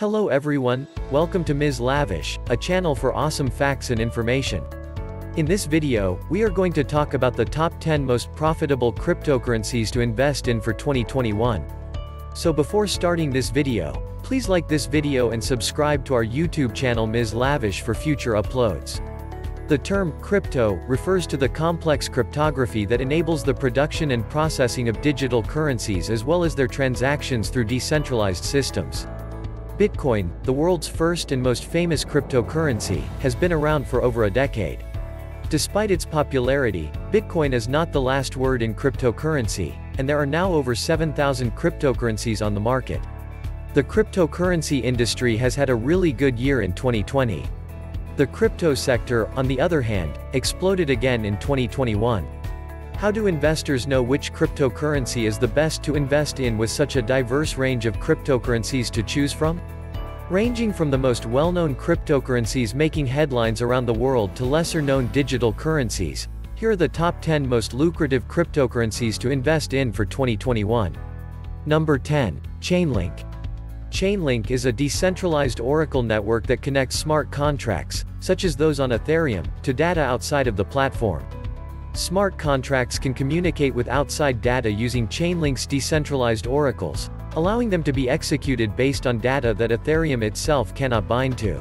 Hello everyone, welcome to MS Lavish, a channel for awesome facts and information. In this video, we are going to talk about the top 10 most profitable cryptocurrencies to invest in for 2021. So before starting this video, please like this video and subscribe to our YouTube channel MS Lavish for future uploads. The term crypto refers to the complex cryptography that enables the production and processing of digital currencies as well as their transactions through decentralized systems. Bitcoin, the world's first and most famous cryptocurrency, has been around for over a decade. Despite its popularity, Bitcoin is not the last word in cryptocurrency, and there are now over 7,000 cryptocurrencies on the market. The cryptocurrency industry has had a really good year in 2020. The crypto sector, on the other hand, exploded again in 2021. How do investors know which cryptocurrency is the best to invest in with such a diverse range of cryptocurrencies to choose from? Ranging from the most well-known cryptocurrencies making headlines around the world to lesser-known digital currencies, here are the top 10 most lucrative cryptocurrencies to invest in for 2021. Number 10. Chainlink. Chainlink is a decentralized oracle network that connects smart contracts, such as those on Ethereum, to data outside of the platform. Smart contracts can communicate with outside data using Chainlink's decentralized oracles, allowing them to be executed based on data that Ethereum itself cannot bind to.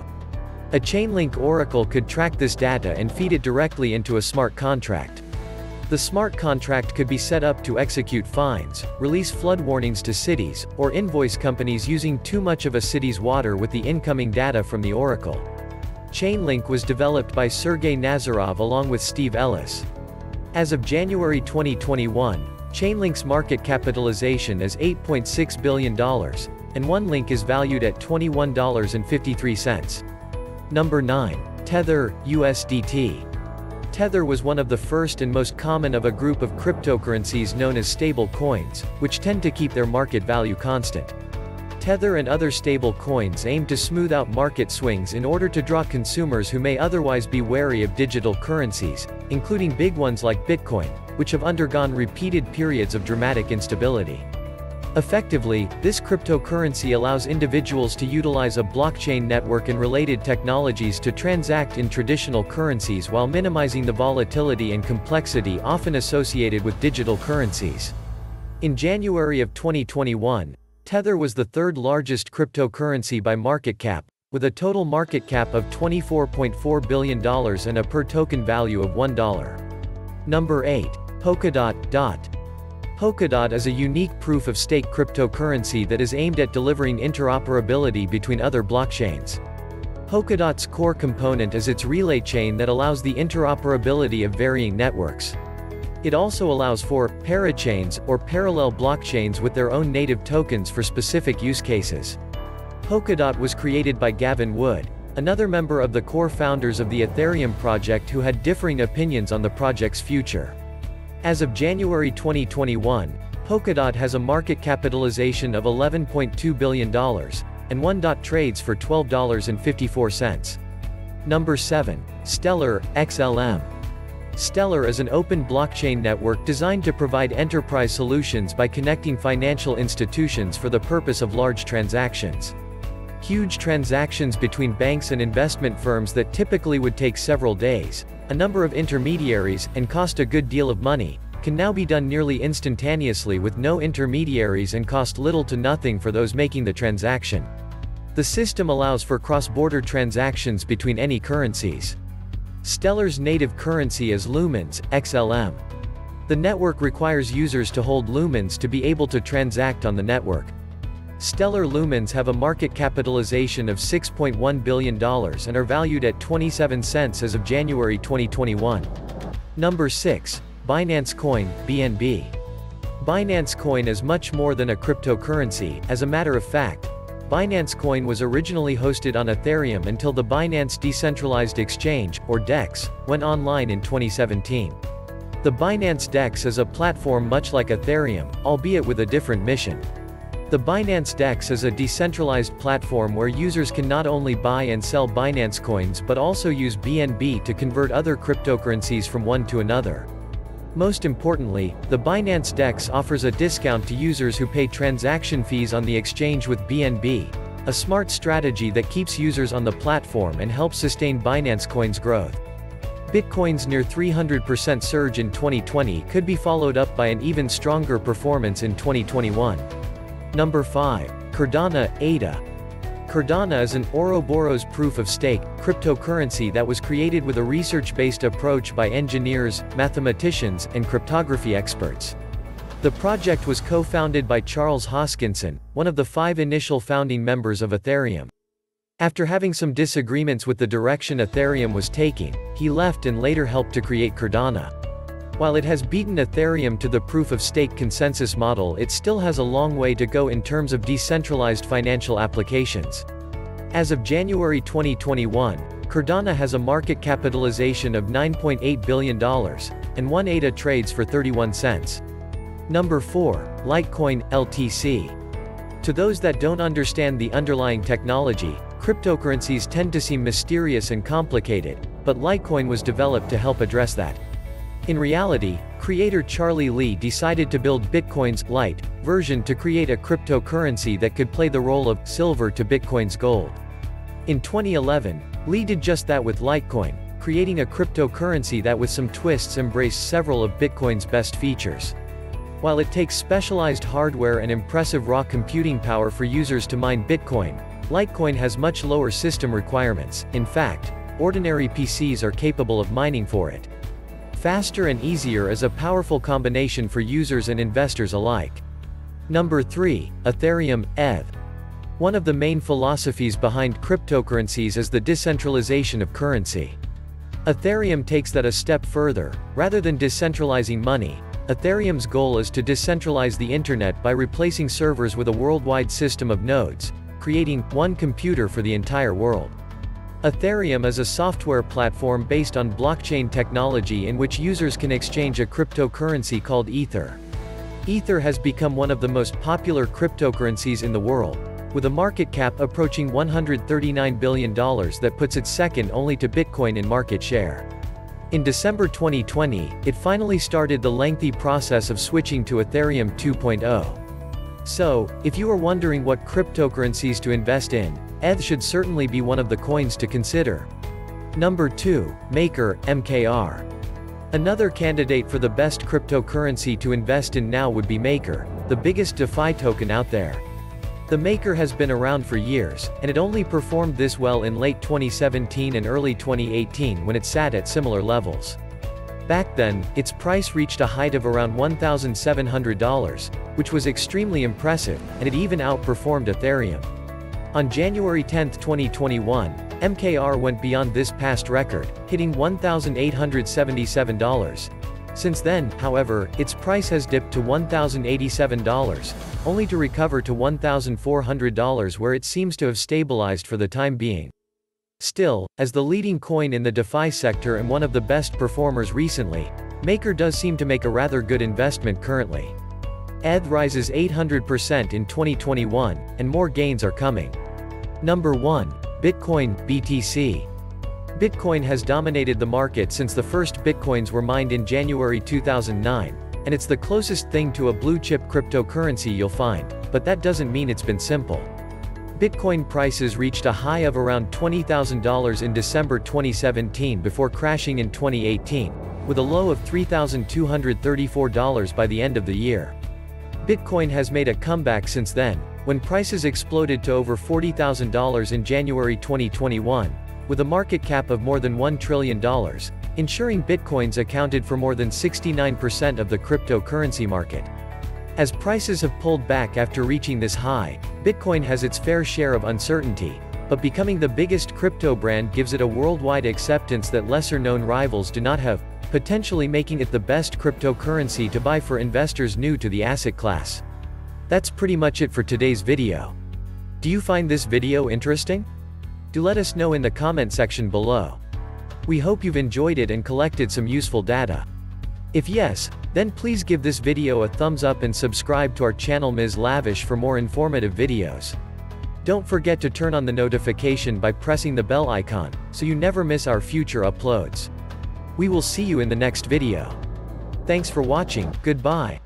A Chainlink oracle could track this data and feed it directly into a smart contract. The smart contract could be set up to execute fines, release flood warnings to cities, or invoice companies using too much of a city's water with the incoming data from the oracle. Chainlink was developed by Sergey Nazarov along with Steve Ellis. As of January 2021, Chainlink's market capitalization is $8.6 billion, and one link is valued at $21.53. Number 9. Tether, USDT. Tether was one of the first and most common of a group of cryptocurrencies known as stable coins, which tend to keep their market value constant. Tether and other stable coins aim to smooth out market swings in order to draw consumers who may otherwise be wary of digital currencies, including big ones like Bitcoin, which have undergone repeated periods of dramatic instability. Effectively, this cryptocurrency allows individuals to utilize a blockchain network and related technologies to transact in traditional currencies while minimizing the volatility and complexity often associated with digital currencies. In January of 2021, Tether was the third largest cryptocurrency by market cap, with a total market cap of $24.4 billion and a per-token value of $1. Number 8. Polkadot, Dot. Polkadot is a unique proof-of-stake cryptocurrency that is aimed at delivering interoperability between other blockchains. Polkadot's core component is its relay chain that allows the interoperability of varying networks. It also allows for parachains, or parallel blockchains with their own native tokens for specific use cases. Polkadot was created by Gavin Wood, another member of the core founders of the Ethereum project who had differing opinions on the project's future. As of January 2021, Polkadot has a market capitalization of $11.2 billion, and one DOT trades for $12.54. Number 7. Stellar, XLM. Stellar is an open blockchain network designed to provide enterprise solutions by connecting financial institutions for the purpose of large transactions. Huge transactions between banks and investment firms that typically would take several days, a number of intermediaries, and cost a good deal of money, can now be done nearly instantaneously with no intermediaries and cost little to nothing for those making the transaction. The system allows for cross-border transactions between any currencies. Stellar's native currency is Lumens, XLM. The network requires users to hold Lumens to be able to transact on the network. Stellar Lumens have a market capitalization of $6.1 billion and are valued at 27 cents as of January 2021. Number 6. Binance Coin, BNB. Binance Coin is much more than a cryptocurrency, as a matter of fact. Binance Coin was originally hosted on Ethereum until the Binance Decentralized Exchange, or DEX, went online in 2017. The Binance DEX is a platform much like Ethereum, albeit with a different mission. The Binance DEX is a decentralized platform where users can not only buy and sell Binance coins but also use BNB to convert other cryptocurrencies from one to another. Most importantly, the Binance DEX offers a discount to users who pay transaction fees on the exchange with BNB, A smart strategy that keeps users on the platform and helps sustain Binance Coin's growth. Bitcoin's near 300% surge in 2020 could be followed up by an even stronger performance in 2021. Number 5. Cardano, ADA. Cardano is an Ouroboros proof-of-stake cryptocurrency that was created with a research-based approach by engineers, mathematicians, and cryptography experts. The project was co-founded by Charles Hoskinson, one of the 5 initial founding members of Ethereum. After having some disagreements with the direction Ethereum was taking, he left and later helped to create Cardano. While it has beaten Ethereum to the proof-of-stake consensus model, it still has a long way to go in terms of decentralized financial applications. As of January 2021, Cardano has a market capitalization of $9.8 billion, and 1 ADA trades for 31 cents. Number 4. Litecoin, LTC. To those that don't understand the underlying technology, cryptocurrencies tend to seem mysterious and complicated, but Litecoin was developed to help address that. In reality, creator Charlie Lee decided to build Bitcoin's Lite version to create a cryptocurrency that could play the role of silver to Bitcoin's gold. In 2011, Lee did just that with Litecoin, creating a cryptocurrency that with some twists embraced several of Bitcoin's best features. While it takes specialized hardware and impressive raw computing power for users to mine Bitcoin, Litecoin has much lower system requirements. In fact, ordinary PCs are capable of mining for it. Faster and easier is a powerful combination for users and investors alike. Number 3. Ethereum, ETH. One of the main philosophies behind cryptocurrencies is the decentralization of currency. Ethereum takes that a step further. Rather than decentralizing money, Ethereum's goal is to decentralize the internet by replacing servers with a worldwide system of nodes, creating one computer for the entire world. Ethereum is a software platform based on blockchain technology in which users can exchange a cryptocurrency called Ether. Ether has become one of the most popular cryptocurrencies in the world, with a market cap approaching $139 billion that puts it second only to Bitcoin in market share. In December 2020, it finally started the lengthy process of switching to Ethereum 2.0. So, if you are wondering what cryptocurrencies to invest in, ETH should certainly be one of the coins to consider. Number 2. Maker, MKR. Another candidate for the best cryptocurrency to invest in now would be Maker, the biggest DeFi token out there. The Maker has been around for years, and it only performed this well in late 2017 and early 2018 when it sat at similar levels. Back then, its price reached a height of around $1,700, which was extremely impressive, and it even outperformed Ethereum. On January 10, 2021, MKR went beyond this past record, hitting $1,877. Since then, however, its price has dipped to $1,087, only to recover to $1,400 where it seems to have stabilized for the time being. Still, as the leading coin in the DeFi sector and one of the best performers recently, Maker does seem to make a rather good investment currently. ETH rises 800% in 2021, and more gains are coming. Number 1. Bitcoin, BTC. Bitcoin has dominated the market since the first Bitcoins were mined in January 2009, and it's the closest thing to a blue-chip cryptocurrency you'll find, but that doesn't mean it's been simple. Bitcoin prices reached a high of around $20,000 in December 2017 before crashing in 2018, with a low of $3,234 by the end of the year. Bitcoin has made a comeback since then, when prices exploded to over $40,000 in January 2021, with a market cap of more than $1 trillion, ensuring Bitcoins accounted for more than 69% of the cryptocurrency market. As prices have pulled back after reaching this high, Bitcoin has its fair share of uncertainty, but becoming the biggest crypto brand gives it a worldwide acceptance that lesser-known rivals do not have, potentially making it the best cryptocurrency to buy for investors new to the asset class. That's pretty much it for today's video. Do you find this video interesting? Do let us know in the comment section below. We hope you've enjoyed it and collected some useful data. If yes, then please give this video a thumbs up and subscribe to our channel MS Lavish for more informative videos. Don't forget to turn on the notification by pressing the bell icon, so you never miss our future uploads. We will see you in the next video. Thanks for watching, goodbye.